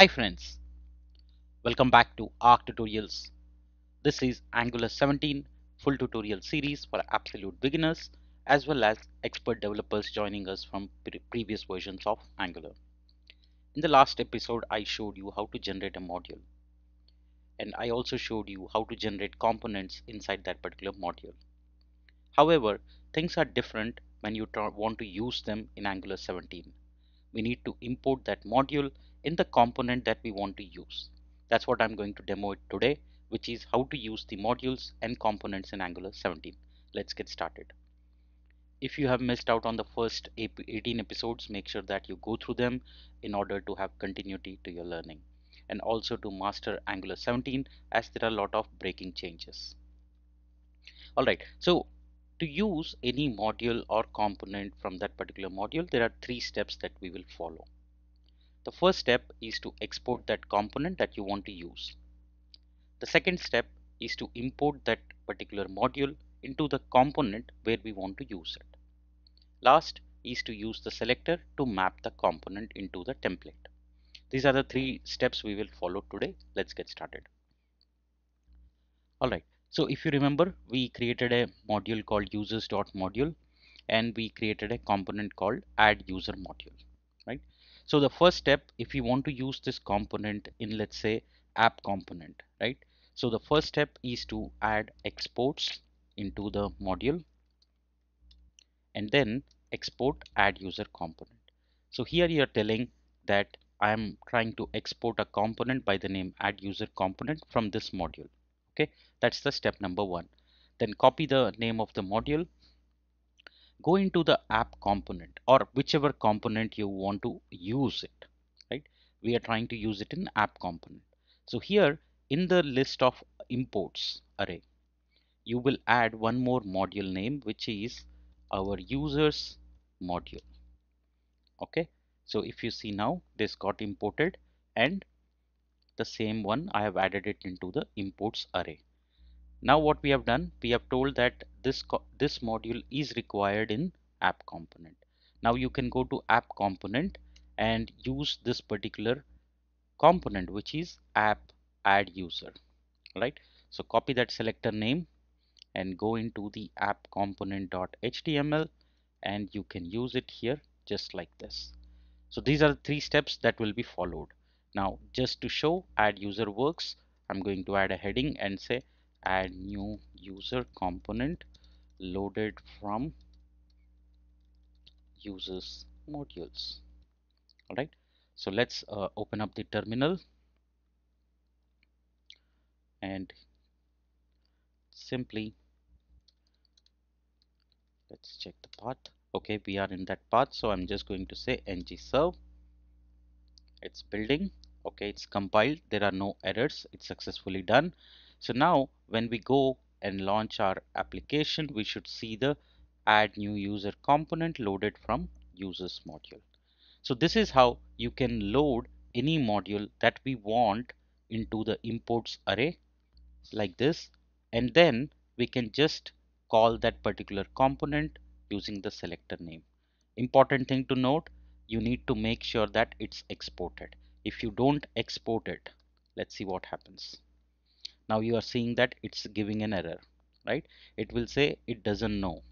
Hi friends, welcome back to ARC Tutorials. This is Angular 17 full tutorial series for absolute beginners as well as expert developers joining us from previous versions of Angular. In the last episode I showed you how to generate a module, and I also showed you how to generate components inside that particular module. However, things are different when you want to use them in Angular 17. We need to import that module in the component that we want to use. That's what I'm going to demo it today, which is how to use the modules and components in Angular 17. Let's get started. If you have missed out on the first 18 episodes, make sure that you go through them in order to have continuity to your learning and also to master Angular 17, as there are a lot of breaking changes. Alright, so to use any module or component from that particular module, there are three steps that we will follow. The first step is to export that component that you want to use. The second step is to import that particular module into the component where we want to use it. Last is to use the selector to map the component into the template. These are the three steps we will follow today. Let's get started. Alright, so if you remember, we created a module called users.module and we created a component called add user module, right? So the first step, if you want to use this component in, let's say, app component, right? So the first step is to add exports into the module and then export add user component. So here you are telling that I am trying to export a component by the name add user component from this module. Okay, that's the step number one. Then copy the name of the module. Go into the app component or whichever component you want to use it, right? We are trying to use it in app component. So here in the list of imports array, you will add one more module name, which is our users module. Okay. So if you see now, this got imported and the same one I have added it into the imports array. Now what we have done, we have told that this module is required in app component. Now you can go to app component and use this particular component, which is app add user, right? So copy that selector name and go into the app.component.html and you can use it here just like this. So these are the three steps that will be followed. Now just to show add user works, I'm going to add a heading and say add new user component loaded from users modules. All right, so let's open up the terminal and simply let's check the path. Okay, we are in that path, so I'm just going to say ng serve. It's building. Okay, it's compiled. There are no errors. It's successfully done. So now when we go and launch our application, we should see the add new user component loaded from users module. So this is how you can load any module that we want into the imports array like this, and then we can just call that particular component using the selector name. Important thing to note, you need to make sure that it's exported. If you don't export it, let's see what happens. Now you are seeing that it's giving an error, right? It will say it doesn't know,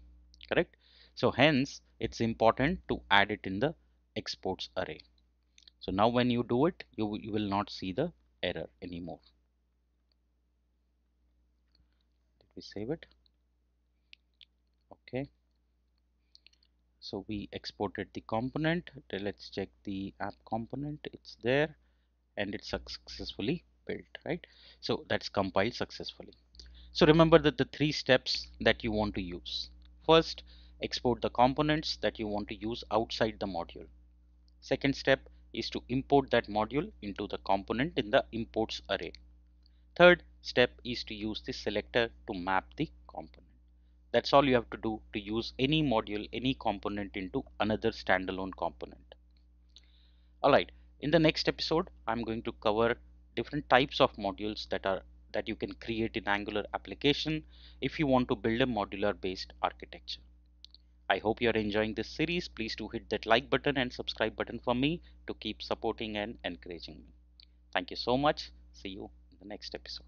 correct? So hence it's important to add it in the exports array. So now when you do it, you will not see the error anymore. Did we save it? Okay. So we exported the component. Let's check the app component. It's there and it's successfully built, right? So that's compiled successfully. So remember that the three steps that you want to use. First, export the components that you want to use outside the module. Second step is to import that module into the component in the imports array. Third step is to use the selector to map the component. That's all you have to do to use any module, any component into another standalone component. Alright, in the next episode, I'm going to cover different types of modules that you can create in Angular application if you want to build a modular based architecture. I hope you are enjoying this series. Please do hit that like button and subscribe button for me to keep supporting and encouraging me. Thank you so much. See you in the next episode.